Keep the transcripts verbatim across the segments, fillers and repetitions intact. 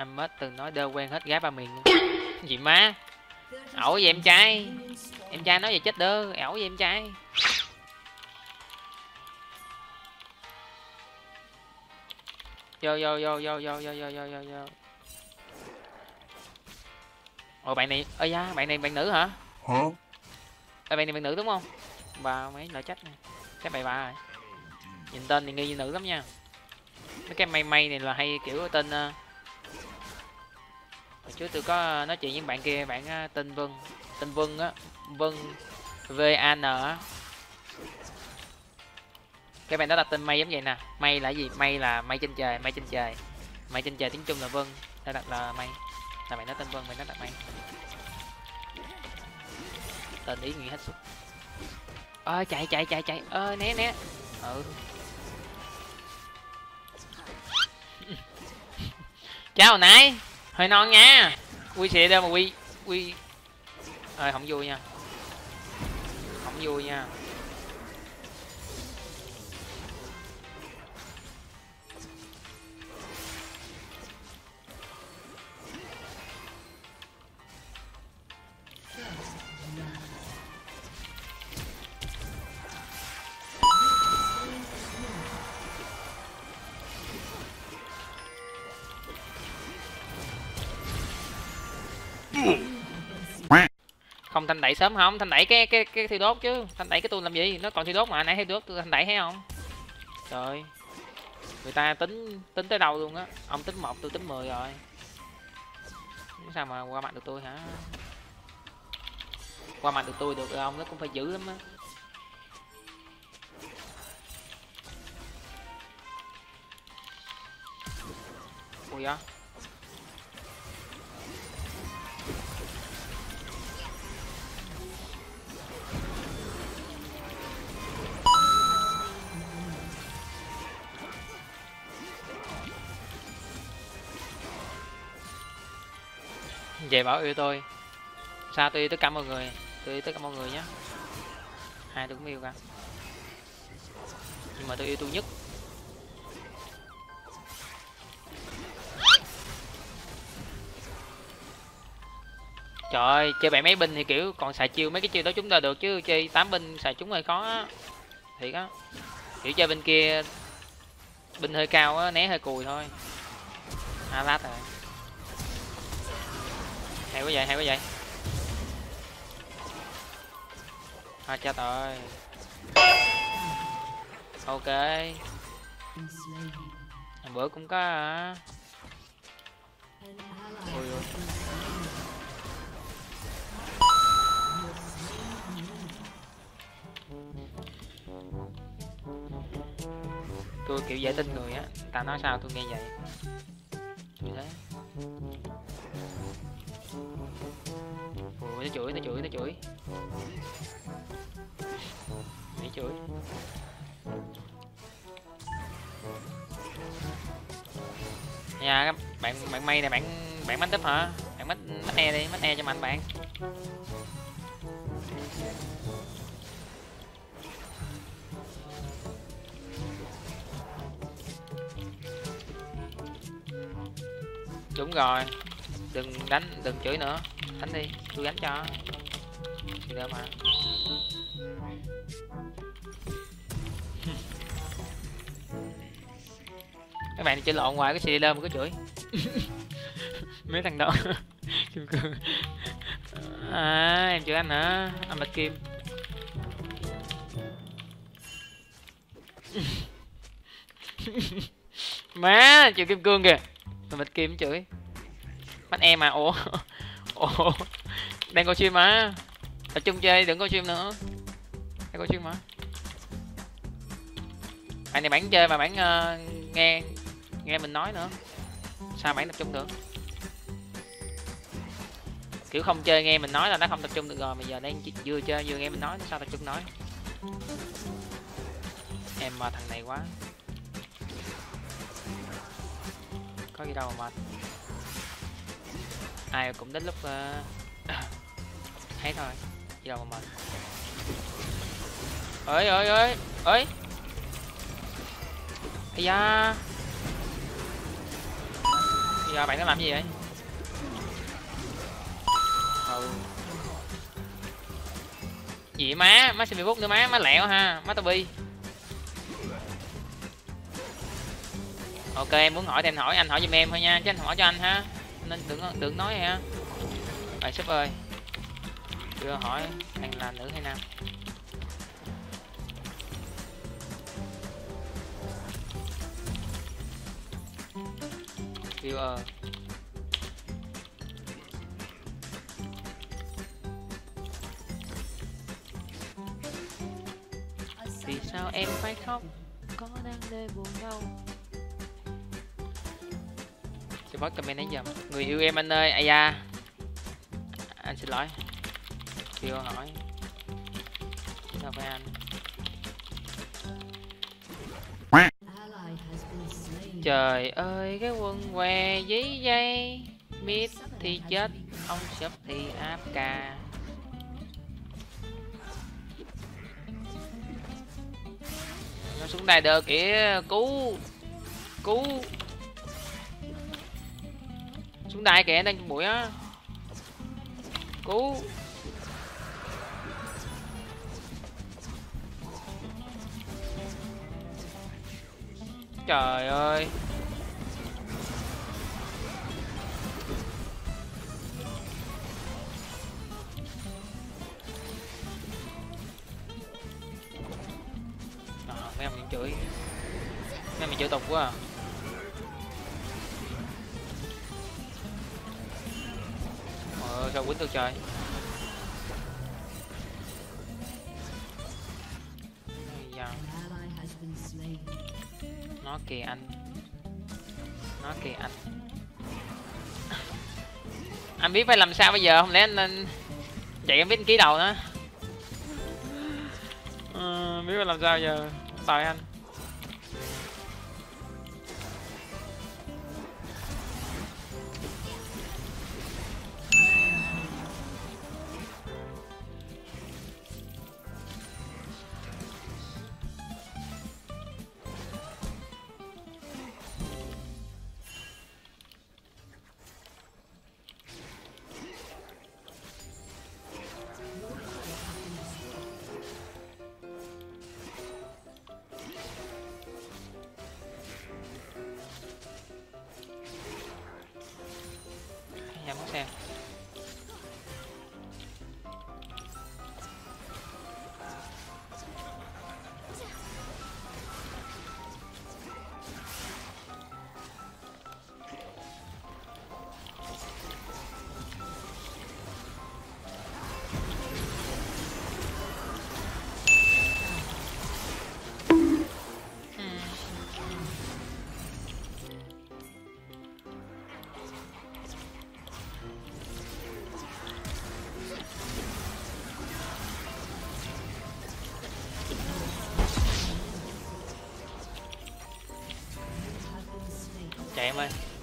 Anh Mết từng nói đơ quen hết gái ba miền. Gì má? Ẩu vậy em trai. Em trai nói vậy chết đơ. Ẩu vậy em trai. Vô vô vô vô vô vô vô vô vô. Ôi bạn này, ơi da, bạn này bạn nữ hả? Hả? Ê, bạn này bạn nữ đúng không? Bà mấy lợi trách này. Chắc bậy bạ rồi. Nhìn tên thì nghi như nữ lắm nha. Mấy cái may may này là hay kiểu tên. Hồi trước tôi có nói chuyện với bạn kia, bạn tên Vân. Tên Vân á, Vân V A N á. Cái bạn đó đặt tên May giống vậy nè. May là gì? May là May trên trời, May trên trời. May trên trời tiếng Trung là Vân, ta đặt là May. Là bạn đó tên Vân, mình nó đặt May. Tên ý nghĩa hết sức. Ơ chạy chạy chạy chạy. Ơ né né. Ừ. Chào nãy. Hơi non nha. Quy xịa đâu mà quy quy. Ờ không vui nha. Không vui nha. Không thanh đẩy sớm không? Thanh đẩy cái cái cái thiêu đốt chứ. Thanh đẩy cái tôi làm gì? Nó còn thiêu đốt mà, nãy thiêu đốt tôi thanh đẩy thấy không? Trời. Người ta tính tính tới đâu luôn á. Ông tính một tôi tính mười rồi. Sao mà qua mặt được tôi hả? Qua mặt được tôi được ông nó cũng phải dữ lắm á. Ui da. Về bảo yêu tôi sao tôi yêu tất cả mọi người, tôi yêu tất cả mọi người nhé. Hai tôi cũng yêu cả nhưng mà tôi yêu tôi nhất. Trời ơi, chơi bảy mấy binh thì kiểu còn xài chiêu mấy cái chiêu đó chúng ta được, chứ chơi tám binh xài chúng hơi khó á. Thiệt á, kiểu chơi bên kia binh hơi cao á, né hơi cùi thôi. À lát rồi. Hay quá vậy, hay quá vậy. À chết rồi. Ok. Hôm bữa cũng có hả? Ôi ôi. Tôi kiểu dễ tin người á, ta nói sao tôi nghe vậy. Tôi thấy. Ủa, nó chửi, nó chửi, nó chửi. Nó chửi. Nha, bạn bạn May này, bạn bạn bánh tấp hả? Bạn bánh bánh e đi, bánh e cho mạnh bạn. Đúng rồi. Đừng đánh, đừng chửi nữa. Đánh đi, tôi đánh cho. Thì đỡ mà. Các bạn chơi lộn ngoài cái xì lơ mà cứ chửi. Mấy thằng đó. Kim Cương. À, em chửi anh hả? Anh Bạch Kim. Má, chửi Kim Cương kìa. Anh Bạch Kim chửi. Bắt em mà. Ủa. Ồ, đang coi stream mà. Tập trung chơi, đừng coi stream nữa. Đang coi stream mà. Bạn này bạn chơi mà bạn uh, nghe nghe mình nói nữa. Sao bạn tập trung được? Kiểu không chơi nghe mình nói là nó không tập trung được rồi. Bây giờ đang vừa chơi vừa nghe mình nói, sao tập trung nói? Em mệt thằng này quá. Có gì đâu mà mệt. Ai cũng đến lúc uh, thấy thôi, gì đâu mà mệt. Ơi ơi ơi ơi. Ây da. Giờ bạn nó làm gì vậy? Ừ. Gì má, má xem Facebook nữa má, má lẹo ha, má tao bi. Ok, em muốn hỏi thì em hỏi, anh hỏi giùm em thôi nha, chứ anh hỏi cho anh ha. Nên đừng đừng nói ha. Bài sub ơi. Đưa hỏi anh là nữ hay nam? Viewer. Vì sao em phải khóc? Có đang đê buồn đâu. Sẽ post comment nãy giờ. Người yêu em anh ơi, ai da. Anh xin lỗi. Viewer hỏi. Sao phải anh? Trời ơi cái quần què giấy dây mít thì chết, ông sập thì áp ca. Nó xuống đây đờ kìa, cứu cứu xuống đây kìa, đang trong bụi á, cứu trời ơi. À, mấy ông chửi, mấy ông chửi tục quá à. Ờ, sao quýnh được trời. Nó kìa anh, nó kìa anh. Anh biết phải làm sao bây giờ, không lẽ anh, anh... chạy em biết anh ký đầu nữa. À, biết phải làm sao giờ, tội anh. Xem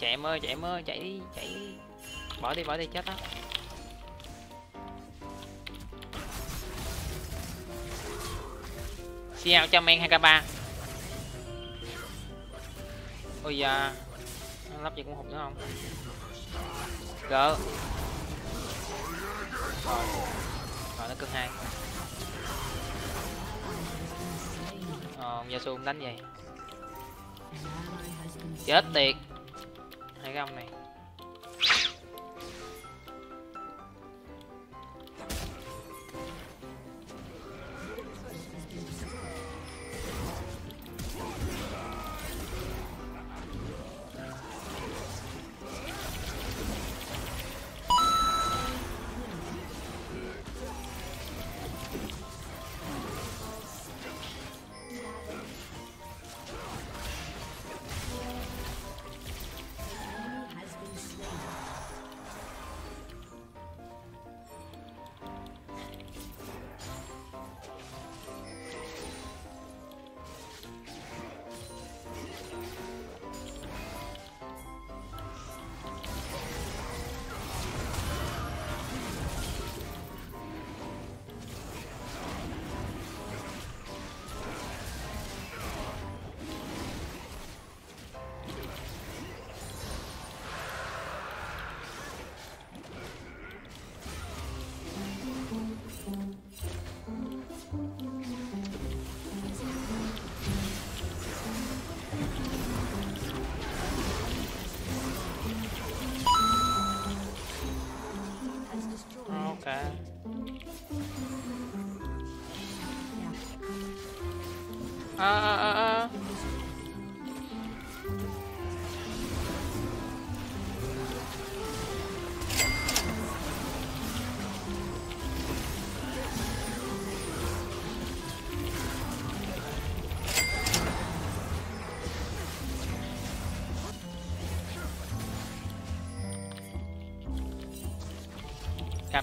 chạy em ơi, chạy em ơi, chạy em ơi, chạy đi, chạy đi. Bỏ đi, bỏ đi, chết á. Xiao cho men hai k ba. Ôi da, nó lắp gì cũng hụt nữa không? Gỡ. Rồi, rồi nó cưng hai. Ờ, Yasuo không đánh vậy. Chết tiệt. Hai cái ông này. Ờ ờ ờ ờ cà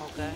Ok.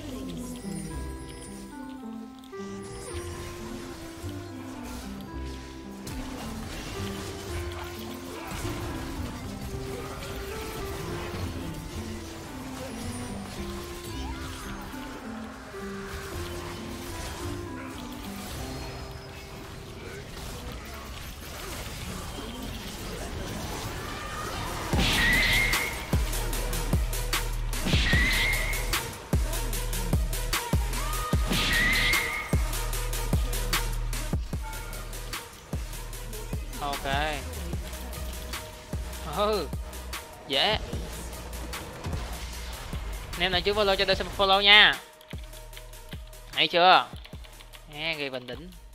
Ừ. Dễ. Anh em nào chưa follow cho tôi xem follow nha. Hay chưa? Nghe ghê bình tĩnh.